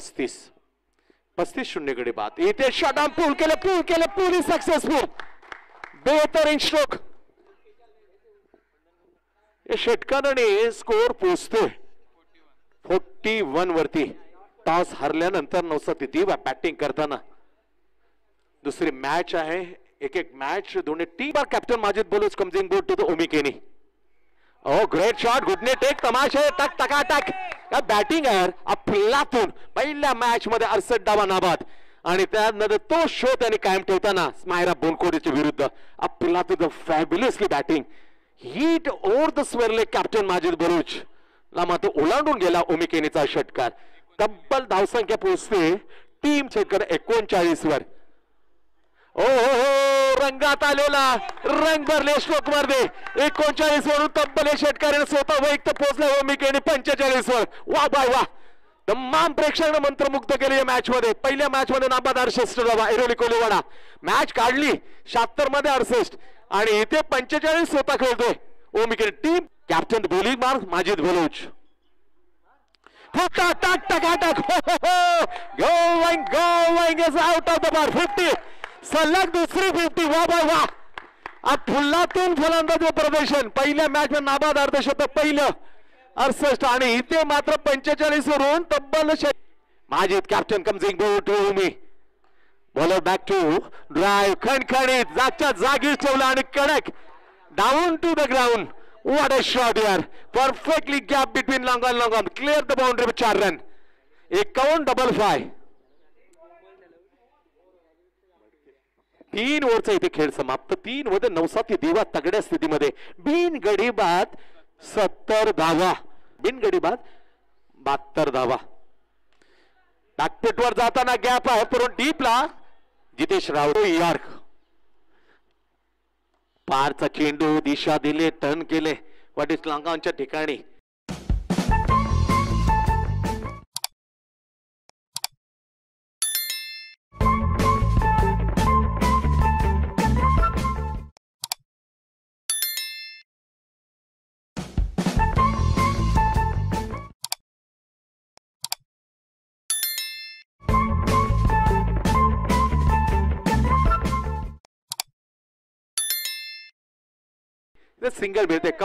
35 35 शून्यकडे बाद इथे शॉटआउट पूल केलं पुरी सक्सेसफुल बेहतरीन स्ट्रोक षटकाराने स्कोर पोहोचतोय 41 वरती। टॉस हरल्यानंतर नौसातिथी बॅटिंग करताना दुसरी मॅच आहे एक मॅच दोन्ही टीम पर कॅप्टन माजिद बोलूच कमजिंग बोर्ड टू द ओमी केनी। ओ ग्रेट शॉट घुटने टेक तमाशे टक टकाटक या बैटिंग है अफलातून पहिल्या मॅच मध्ये 68 डावा नाबाद आणि त्यानंतर तो शो त्यांनी कायम ठेवताना स्मायरा बोनकोडेच्या विरुद्ध अफलातून fabulously batting hit over the स्वेअरले captain Majid Baloch ला मात्र ओलांडून गेला ओमी केनीचा षटकार। तब्बल धावसंख्या पोहोचते टीम षटकार 39 वर। ओ रंगात आलेला रंग भरले श्लोक मध्ये 39 वरून तब्बल षटकाराने स्वतः वैयक्त पोहोचला ओमी केनी 45 वर। वा वा वा तमाम प्रेक्षकांना मंत्रमुग्ध केले या मॅच मध्ये। पहिल्या मॅच मध्ये नाबाद 68 धावा एरोली कोलीवाडा मॅच काढली 76 मध्ये 68 आणि इथे 45 स्वतः खेळतोय ओमी केनी। Team captain bowling mark Majid Baloch टक टक टक going is out of the bar 50 सलग दूसरी 50। वाह वाह वाह अब फुल्लातून फलंदाज प्रदर्शन पहिल्या मॅच मध्ये नाबाद अर्धशतक पहिलं 68 आणि इथे मात्र 45 वरून तब्बल माजिद कॅप्टन कमजिंग बोर्ड to Omi bowler back to drive खणखणीत जागच्या जागी ठेवला आणि कडक down to the ground. What a shot यार perfectly gap between long on long on clear the boundary with 4 run 51-55 3 ओव्हरचा इथे खेळ समाप्त। 3 मध्ये नौसाती देवा तगड्या स्थितीमध्ये बिन गडीबाद 70 धावा 72 धावा। डाकपेटवर जाताना गॅप आहे परंतु डीपला जितेश रावडे यॉर्क पारचा चेंडू दिशा दिले टर्न केले वाटेस लांगांच्या ठिकाणी। सिंगल भेटते।